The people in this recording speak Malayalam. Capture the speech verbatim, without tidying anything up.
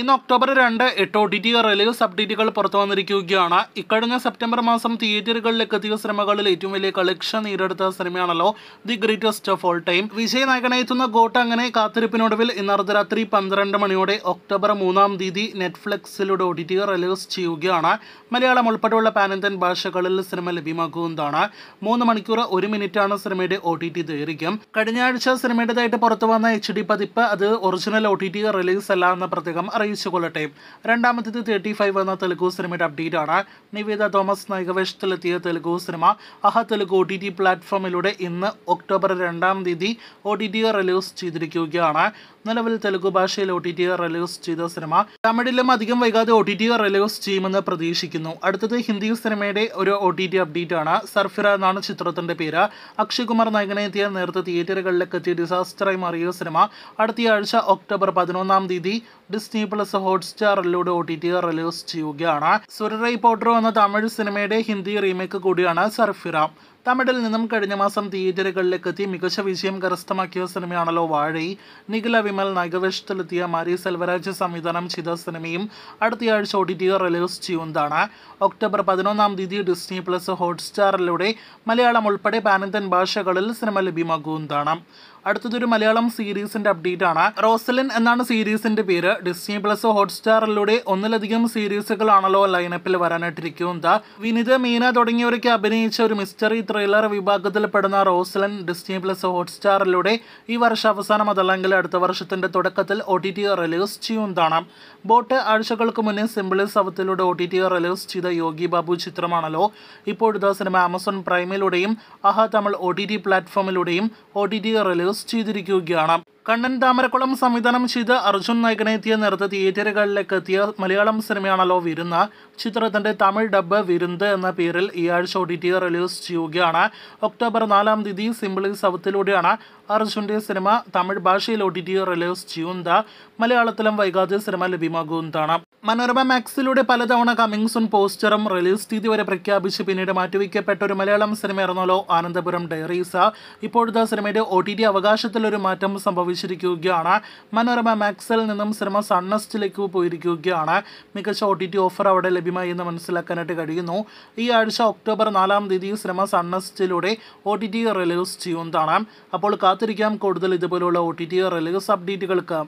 In October and Etoditi Religious Subtitical Portonicuana, Icadina September Masam theatrical Lekatius Ramagal collection Irata Sermianalo, the greatest of all time. Vishay Naganatuna Gotangane Kathripinovil in Ardaratri Pandrandamanode, October Munam Didi, Netflix Siludo Diti Religious Chiugiana, Malayala Mulpatola Panathan Bashakal Sermel Bima Gundana, Mona Manicura Uriminitana Sermede O T T the Irigam, Kadinarcha Sermeda Portavana H D Padipa, the original O T T release Salana Prategam. Type. Randamathu thirty five on the Telugu Cinema update on Niveda Thomas Nagavesh Teletia Telugu Cinema, Aha Telugu O T T platform elude in October Randam Didi, O T T release Chidrikuana, Nalavel Telugu Bashil O T T release Chida Cinema, Tamadilam Adikam Vega the O T T release Chim and the Pradeshikino, Addha the Hindi Cinema Day or O T T update on Sarfira Nana Chitratan de Pira, Akshikumar Naganathia Nertha Theatre Galakati Disaster Mario Cinema, Adhi Arsha October Padanam Didi, Disney Plus. Hotstar load O T T release Chugana, Surai Potro on the Tamil Cinema Day Hindi remake Kudiana Sarfira. Tamadil Ninam Kadinamasam theatre Lekati, Mikosha Vishim Karastamakios Cinemianalo Vadi, Nicola Vimal Nagavesh Talatia Mari Selvaraj Samidanam Chidas Cinemim, at the Arch O T T release Chiundana, October Padanam Didi Disney Plus Hotstar Lode, Malayalam Ulpade Panathan Basha Kadal Cinema Libima Gundana. അടുത്തതൊരു മലയാളം സീരീസിന്റെ അപ്ഡേറ്റ് ആണ് റോസലിൻ എന്നാണ് സീരീസിന്റെ പേര് ഡിസ്നി പ്ലസ് ഹോട്ട്സ്റ്റാറിലൂടെ ഒന്നിലധികം സീരീസുകളാണല്ലോ ലൈനപ്പിൽ വരാനായിട്ടിരിക്കുന്നത് വിനിത മീന തുടങ്ങിയവരൊക്കെ അഭിനയിച്ച ഒരു മിസ്റ്ററി ത്രില്ലർ വിഭാഗത്തിൽ പെടുന്ന റോസലിൻ ഡിസ്നി പ്ലസ് ഹോട്ട്സ്റ്റാറിലൂടെ ഈ വർഷാവസാനം അതല്ലെങ്കിൽ അടുത്ത വർഷത്തിന്റെ തുടക്കത്തിൽ ഒടിടി റിലീസ് ചെയ്യുന്നതാണ് ബോട്ട് ആഴ്ചകൾക്ക് മുന്നേ സിംബിൾസ് അവതരിലൂടെ ഒടിടി റിലീസ് ചെയ്ത യോഗി ബാബു ചിത്രമാണല്ലോ ഇപ്പോൾ ഇത് സിനിമ ആമസോൺ പ്രൈമിലൂടെയും ആഹാ തമിഴ് ഒടിടി പ്ലാറ്റ്ഫോമിലൂടെയും ഒടിടി റിലീസ് ചെയ്തിരിക്കുകയാണ് കണ്ണൻ താമരക്കുളം സംവിധാനം ചെയ്ത അർജുൻ നായകനെത്തിയ നേരത്തെ തിയേറ്ററുകളിലെത്തിയ മലയാളം സിനിമയാണല്ലോ വിരുന്ന ചിത്രത്തിന്റെ തമിഴ് ഡബ് വിരുന്ന് എന്ന പേരിൽ ഈ ആഴ്ച ഒടിടി റിലീസ് ചെയ്യുകയാണ് ഒക്ടോബർ നാലാം തീയതി സിംബിൾ സൗത്തിലൂടെയാണ് അർജുൻ്റെ സിനിമ തമിഴ് ഭാഷയിൽ ഒടിടി റിലീസ് ചെയ്യുന്നത് മലയാളത്തിലും വൈകാതെ സിനിമ ലഭ്യമാകുന്നതാണ് മനോരമ മാക്സിലൂടെ പലതവണ കമ്മിങ് സൂൺ പോസ്റ്ററും റിലീസ് തീയതി വരെ പ്രഖ്യാപിച്ച് പിന്നീട് മാറ്റിവെക്കപ്പെട്ട ഒരു മലയാളം സിനിമയായിരുന്നല്ലോ ആനന്ദപുരം ഡയറീസ് ഇപ്പോഴത്തെ സിനിമയുടെ ഒ ടി ടി അവകാശത്തിലൊരു മാറ്റം സംഭവിച്ചു ാണ് മനോരമ മാക്സിൽ നിന്നും സിനിമ സൺനെസ്റ്റിലേക്ക് പോയിരിക്കുകയാണ് മികച്ച ഒ ടി ടി ഓഫർ അവിടെ ലഭ്യമായി എന്ന് മനസ്സിലാക്കാനായിട്ട് കഴിയുന്നു ഈ ആഴ്ച ഒക്ടോബർ നാലാം തീയതി സിനിമ സൺനെസ്റ്റിലൂടെ ഒ ടി ടി റിലീസ് ചെയ്യുന്നതാണ് അപ്പോൾ കാത്തിരിക്കാം കൂടുതൽ ഇതുപോലുള്ള ഒ ടി ടി റിലീസ് അപ്ഡേറ്റുകൾക്ക്